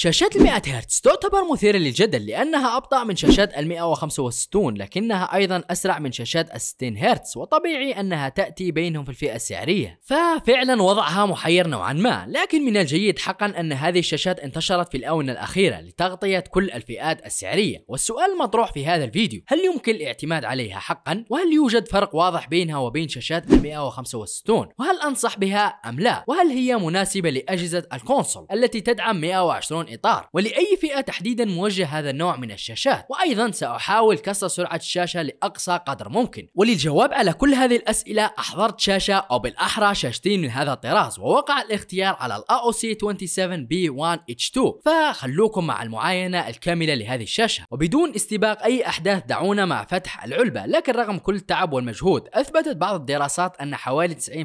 شاشات 100 هرتز تعتبر مثيرة للجدل لأنها أبطأ من شاشات 165 لكنها أيضا أسرع من شاشات 60 هرتز، وطبيعي أنها تأتي بينهم في الفئة السعرية، ففعلا وضعها محير نوعا ما. لكن من الجيد حقا أن هذه الشاشات انتشرت في الآونة الأخيرة لتغطية كل الفئات السعرية، والسؤال المطروح في هذا الفيديو هل يمكن الاعتماد عليها حقا؟ وهل يوجد فرق واضح بينها وبين شاشات 165؟ وهل أنصح بها أم لا؟ وهل هي مناسبة لأجهزة الكونسول التي تدعم 120 إطار؟ ولأي فئة تحديدا موجه هذا النوع من الشاشات؟ وأيضا سأحاول كسر سرعة الشاشة لأقصى قدر ممكن. وللجواب على كل هذه الأسئلة أحضرت شاشة أو بالأحرى شاشتين من هذا الطراز، ووقع الاختيار على ال AOC 27B1H2، فخلوكم مع المعاينة الكاملة لهذه الشاشة. وبدون استباق أي أحداث دعونا مع فتح العلبة. لكن رغم كل التعب والمجهود أثبتت بعض الدراسات أن حوالي 90%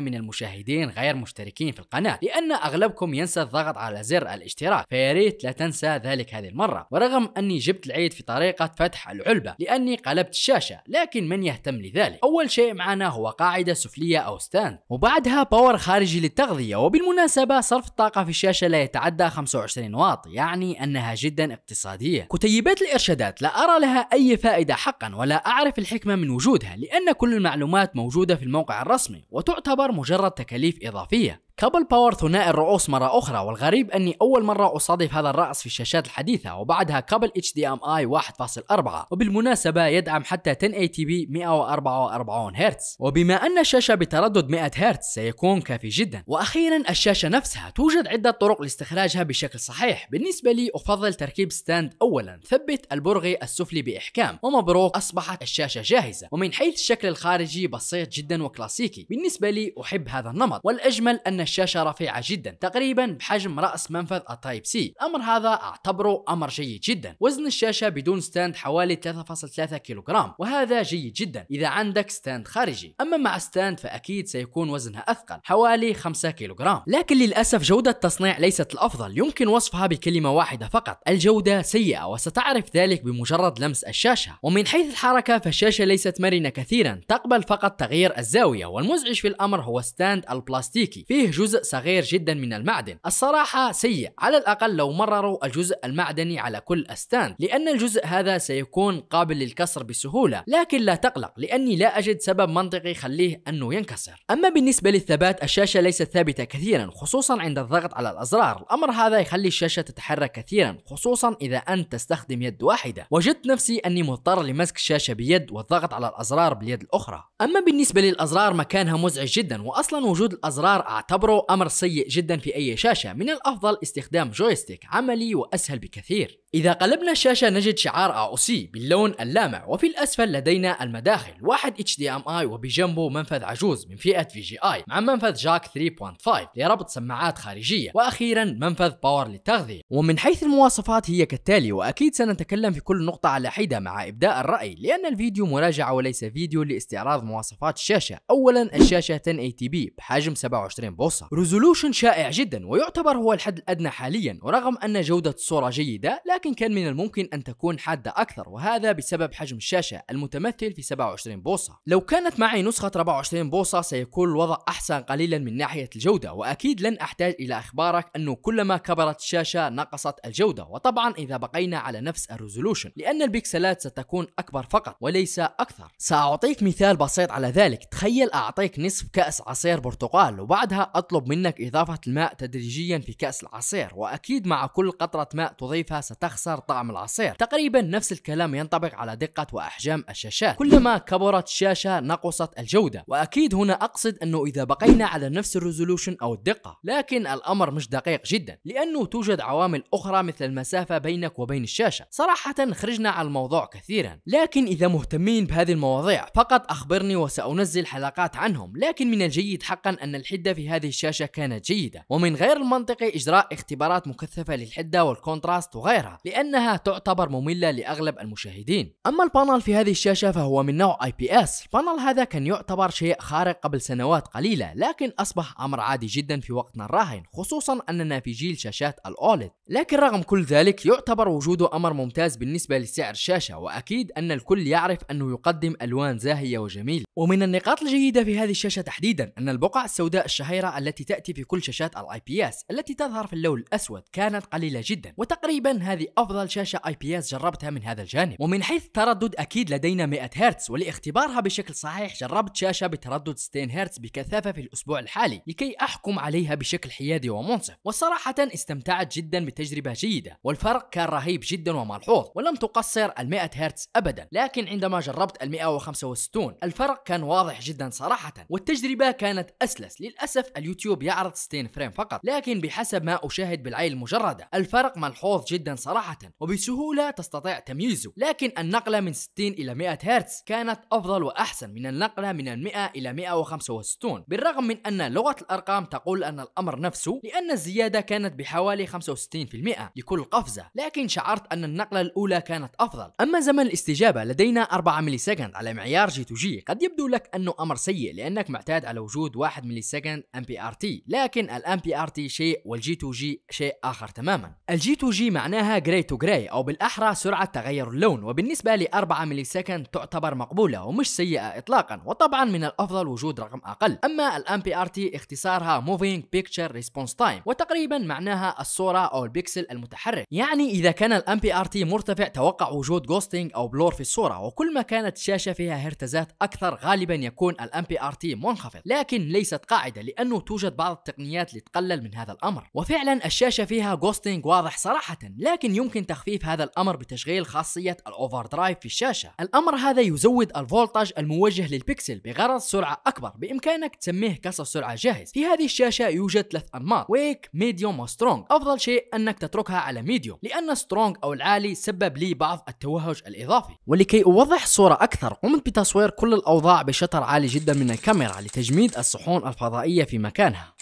من المشاهدين غير مشتركين في القناة، لأن أغلبكم ينسى الضغط على زر الاشتراك، فياريت لا تنسى ذلك هذه المرة. ورغم أني جبت العيد في طريقة فتح العلبة لأني قلبت الشاشة، لكن من يهتم لذلك؟ أول شيء معنا هو قاعدة سفلية أو ستاند، وبعدها باور خارجي للتغذية. وبالمناسبة صرف الطاقة في الشاشة لا يتعدى 25 واط، يعني أنها جدا اقتصادية. كتيبات الإرشادات لا أرى لها أي فائدة حقا، ولا أعرف الحكمة من وجودها لأن كل المعلومات موجودة في الموقع الرسمي وتعتبر مجرد تكاليف إضافية. كابل باور ثنائي الرؤوس مرة أخرى، والغريب أني أول مرة أصادف هذا الرأس في الشاشات الحديثة. وبعدها كابل HDMI 1.4، وبالمناسبة يدعم حتى 1080p 144 هرتز، وبما أن الشاشة بتردد 100 هرتز سيكون كافي جدا. وأخيرا الشاشة نفسها توجد عدة طرق لاستخراجها بشكل صحيح. بالنسبة لي أفضل تركيب ستاند، أولا ثبت البرغي السفلي بإحكام، ومبروك أصبحت الشاشة جاهزة. ومن حيث الشكل الخارجي بسيط جدا وكلاسيكي، بالنسبة لي أحب هذا النمط. والأجمل أن الشاشة رفيعة جدا تقريبا بحجم رأس منفذ التايب سي، الأمر هذا أعتبره أمر جيد جدا. وزن الشاشة بدون ستاند حوالي 3.3 كيلوغرام، وهذا جيد جدا إذا عندك ستاند خارجي، أما مع ستاند فأكيد سيكون وزنها أثقل حوالي 5 كيلوغرام. لكن للأسف جودة التصنيع ليست الأفضل، يمكن وصفها بكلمة واحدة فقط، الجودة سيئة، وستعرف ذلك بمجرد لمس الشاشة. ومن حيث الحركة فالشاشة ليست مرنة كثيرا، تقبل فقط تغيير الزاوية. والمزعج في الأمر هو ستاند البلاستيكي، فيه جزء صغير جدا من المعدن، الصراحة سيء. على الأقل لو مرروا الجزء المعدني على كل أستان، لأن الجزء هذا سيكون قابل للكسر بسهولة. لكن لا تقلق لأني لا أجد سبب منطقي يخليه أنه ينكسر. أما بالنسبة للثبات، الشاشة ليست ثابتة كثيرا خصوصا عند الضغط على الأزرار، الأمر هذا يخلي الشاشة تتحرك كثيرا خصوصا إذا أنت تستخدم يد واحدة. وجدت نفسي أني مضطر لمسك الشاشة بيد والضغط على الأزرار باليد الأخرى. أما بالنسبة للأزرار مكانها مزعج جدا، وأصلا وجود الأزرار أعتبره أمر سيء جدا في أي شاشة. من الأفضل استخدام جويستيك، عملي وأسهل بكثير. إذا قلبنا الشاشة نجد شعار AOC باللون اللامع، وفي الأسفل لدينا المداخل، واحد HDMI وبجنبه منفذ عجوز من فئة VGI مع منفذ جاك 3.5 لربط سماعات خارجية، وأخيرا منفذ باور للتغذية. ومن حيث المواصفات هي كالتالي، وأكيد سنتكلم في كل نقطة على حدة مع إبداء الرأي لأن الفيديو مراجعة وليس فيديو لاستعراض مواصفات الشاشة. أولا الشاشة 1080p بحجم 27 بوصة، ريزولوشن شائع جدا ويعتبر هو الحد الأدنى حاليا. ورغم أن جودة الصورة جيدة، لكن كان من الممكن أن تكون حادة أكثر، وهذا بسبب حجم الشاشة المتمثل في 27 بوصة. لو كانت معي نسخة 24 بوصة سيكون الوضع أحسن قليلا من ناحية الجودة. وأكيد لن أحتاج إلى إخبارك أنه كلما كبرت الشاشة نقصت الجودة، وطبعا إذا بقينا على نفس الريزولوشن لأن البكسلات ستكون أكبر فقط وليس أكثر. سأعطيك مثال بسيط على ذلك، تخيل أعطيك نصف كأس عصير برتقال وبعدها أطلب منك إضافة الماء تدريجيا في كأس العصير، وأكيد مع كل قطرة ماء تضيفها تخسر طعم العصير. تقريبا نفس الكلام ينطبق على دقة وأحجام الشاشات، كلما كبرت الشاشة نقصت الجودة. وأكيد هنا أقصد أنه إذا بقينا على نفس الريزولوشن أو الدقة، لكن الأمر مش دقيق جدا لأنه توجد عوامل أخرى مثل المسافة بينك وبين الشاشة. صراحة خرجنا على الموضوع كثيرا، لكن إذا مهتمين بهذه المواضيع فقط أخبرني وسأنزل حلقات عنهم. لكن من الجيد حقا أن الحدة في هذه الشاشة كانت جيدة، ومن غير المنطقي إجراء اختبارات مكثفة للحدة والكونتراست وغيرها. لأنها تعتبر مملة لأغلب المشاهدين. أما البانل في هذه الشاشة فهو من نوع IPS. البانل هذا كان يعتبر شيء خارق قبل سنوات قليلة، لكن أصبح أمر عادي جدا في وقتنا الراهن، خصوصا أننا في جيل شاشات الأولد. لكن رغم كل ذلك يعتبر وجوده أمر ممتاز بالنسبة لسعر الشاشة، وأكيد أن الكل يعرف أنه يقدم ألوان زاهية وجميلة. ومن النقاط الجيدة في هذه الشاشة تحديدا أن البقع السوداء الشهيرة التي تأتي في كل شاشات IPS التي تظهر في اللون الأسود كانت قليلة جدا، وتقريبا هذه أفضل شاشة IPS جربتها من هذا الجانب. ومن حيث التردد أكيد لدينا 100 هرتز، ولإختبارها بشكل صحيح جربت شاشة بتردد 60 هرتز بكثافة في الأسبوع الحالي لكي أحكم عليها بشكل حيادي ومنصف، وصراحة استمتعت جدا بتجربة جيدة، والفرق كان رهيب جدا وملحوظ، ولم تقصر 100 هرتز أبدا. لكن عندما جربت 165 الفرق كان واضح جدا صراحة، والتجربة كانت أسلس. للأسف اليوتيوب يعرض 60 فريم فقط، لكن بحسب ما أشاهد بالعين المجردة الفرق ملحوظ جدا صراحة، وبسهولة تستطيع تمييزه. لكن النقلة من 60 إلى 100 هرتز كانت أفضل وأحسن من النقلة من 100 إلى 165، بالرغم من أن لغة الأرقام تقول أن الأمر نفسه، لأن الزيادة كانت بحوالي 65% لكل قفزة، لكن شعرت أن النقلة الأولى كانت أفضل. أما زمن الاستجابة لدينا 4 ملي سكند على معيار G2G. قد يبدو لك أنه أمر سيء لأنك معتاد على وجود 1 ملي سكند MPRT، لكن الMPRT شيء والG2G شيء آخر تماما. الG2G معناها جراي تو جراي، أو بالأحرى سرعة تغير اللون، وبالنسبة ل 4 ملي سكند تعتبر مقبولة ومش سيئة إطلاقا، وطبعا من الأفضل وجود رقم أقل. أما الMPRT اختصارها Moving Picture Response Time، وتقريبا معناها الصورة أو البكسل المتحرك. يعني إذا كان الMPRT مرتفع توقع وجود جوستينج أو بلور في الصورة، وكل ما كانت الشاشة فيها هرتزات أكثر غالبا يكون الMPRT منخفض، لكن ليست قاعدة لأنه توجد بعض التقنيات لتقلل من هذا الأمر. وفعلا الشاشة فيها جوستينج واضح صراحة، لكن يمكن تخفيف هذا الأمر بتشغيل خاصية الأوفردرايف في الشاشة. الأمر هذا يزود الفولتاج الموجه للبكسل بغرض سرعة أكبر، بإمكانك تسميه كسر سرعة جاهز. في هذه الشاشة يوجد 3 أنماط، ويك ميديوم وسترونج. أفضل شيء أنك تتركها على ميديوم، لأن سترونج أو العالي سبب لي بعض التوهج الإضافي. ولكي أوضح الصورة أكثر قمت بتصوير كل الأوضاع بشطر عالي جدا من الكاميرا لتجميد الصحون الفضائية في مكانها،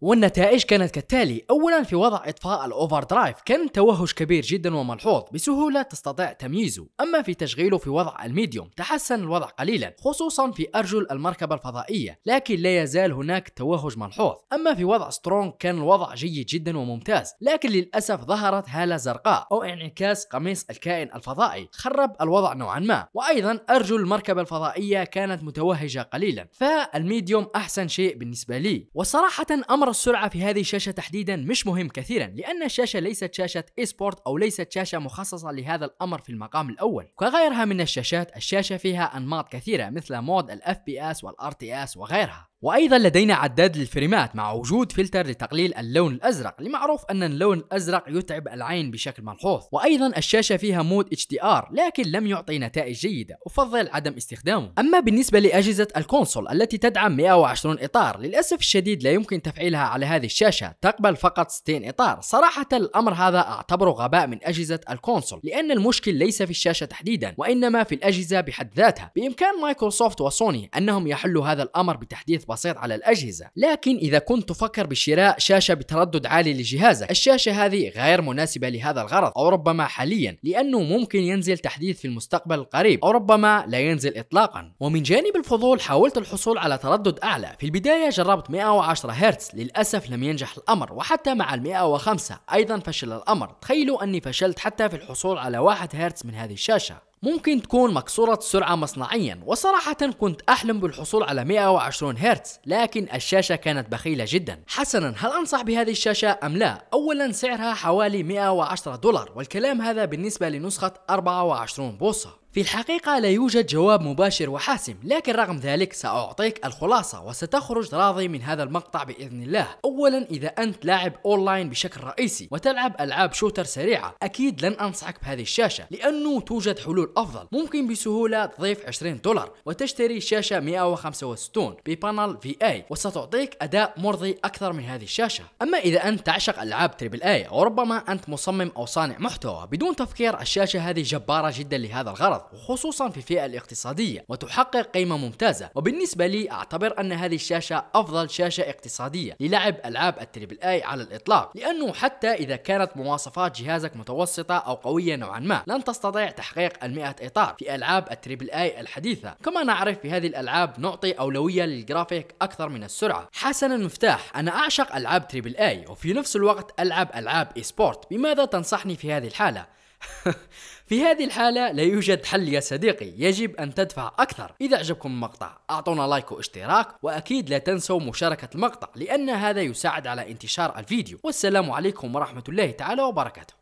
والنتائج كانت كالتالي. أولا في وضع إطفاء الأوفردرايف كان توهج كبير جدا وملحوظ، بسهولة تستطيع تمييزه. أما في تشغيله في وضع الميديوم تحسن الوضع قليلا، خصوصا في أرجل المركبة الفضائية، لكن لا يزال هناك توهج ملحوظ. أما في وضع سترونج كان الوضع جيد جدا وممتاز، لكن للأسف ظهرت هالة زرقاء أو انعكاس قميص الكائن الفضائي خرب الوضع نوعا ما، وأيضا أرجل المركبة الفضائية كانت متوهجة قليلا، فالميديوم أحسن شيء بالنسبة لي. وصراحة أمر السرعة في هذه الشاشة تحديدا مش مهم كثيرا، لأن الشاشة ليست شاشة إيسبورت أو ليست شاشة مخصصة لهذا الأمر في المقام الأول. كغيرها من الشاشات الشاشة فيها أنماط كثيرة مثل مود الFPS والRTS وغيرها. وأيضا لدينا عداد للفريمات مع وجود فلتر لتقليل اللون الأزرق، لمعروف أن اللون الأزرق يتعب العين بشكل ملحوظ. وأيضا الشاشة فيها مود HDR، لكن لم يعطي نتائج جيدة، أفضل عدم استخدامه. أما بالنسبة لأجهزة الكونسول التي تدعم 120 إطار للأسف الشديد لا يمكن تفعيلها على هذه الشاشة، تقبل فقط 60 إطار. صراحة الأمر هذا أعتبره غباء من أجهزة الكونسول، لأن المشكل ليس في الشاشة تحديدا وإنما في الأجهزة بحد ذاتها. بإمكان مايكروسوفت وسوني أنهم يحلوا هذا الأمر بتحديث بسيط على الأجهزة، لكن إذا كنت تفكر بشراء شاشة بتردد عالي لجهازك الشاشة هذه غير مناسبة لهذا الغرض، أو ربما حاليا، لأنه ممكن ينزل تحديث في المستقبل القريب، أو ربما لا ينزل إطلاقا. ومن جانب الفضول حاولت الحصول على تردد أعلى. في البداية جربت 110 هرتز، للأسف لم ينجح الأمر، وحتى مع 105 أيضا فشل الأمر. تخيلوا أني فشلت حتى في الحصول على 1 هرتز من هذه الشاشة. ممكن تكون مكسورة السرعة مصنعيا، وصراحة كنت أحلم بالحصول على 120 هرتز، لكن الشاشة كانت بخيلة جدا. حسنا، هل أنصح بهذه الشاشة أم لا؟ أولا سعرها حوالي $110، والكلام هذا بالنسبة لنسخة 24 بوصة. في الحقيقة لا يوجد جواب مباشر وحاسم، لكن رغم ذلك سأعطيك الخلاصة وستخرج راضي من هذا المقطع بإذن الله. أولا، إذا أنت لاعب أونلاين بشكل رئيسي وتلعب ألعاب شوتر سريعة أكيد لن أنصحك بهذه الشاشة، لأنه توجد حلول أفضل. ممكن بسهولة تضيف $20 وتشتري شاشة 165 ببانل VA، وستعطيك أداء مرضي أكثر من هذه الشاشة. أما إذا أنت تعشق ألعاب AAA، وربما أنت مصمم أو صانع محتوى، بدون تفكير الشاشة هذه جبارة جدا لهذا الغرض، الأغراض وخصوصا في الفئة الاقتصادية، وتحقق قيمة ممتازة. وبالنسبة لي أعتبر أن هذه الشاشة أفضل شاشة اقتصادية للعب ألعاب التريبل آي على الإطلاق، لأنه حتى إذا كانت مواصفات جهازك متوسطة أو قوية نوعا ما لن تستطيع تحقيق 100 إطار في ألعاب التريبل آي الحديثة. كما نعرف في هذه الألعاب نعطي أولوية للجرافيك أكثر من السرعة. حسنا مفتاح، أنا أعشق ألعاب تريبل آي وفي نفس الوقت ألعب ألعاب إي سبورت، بماذا تنصحني في هذه الحالة؟ في هذه الحالة لا يوجد حل يا صديقي، يجب أن تدفع أكثر. إذا أعجبكم المقطع أعطونا لايك واشتراك، وأكيد لا تنسوا مشاركة المقطع لأن هذا يساعد على انتشار الفيديو. والسلام عليكم ورحمة الله تعالى وبركاته.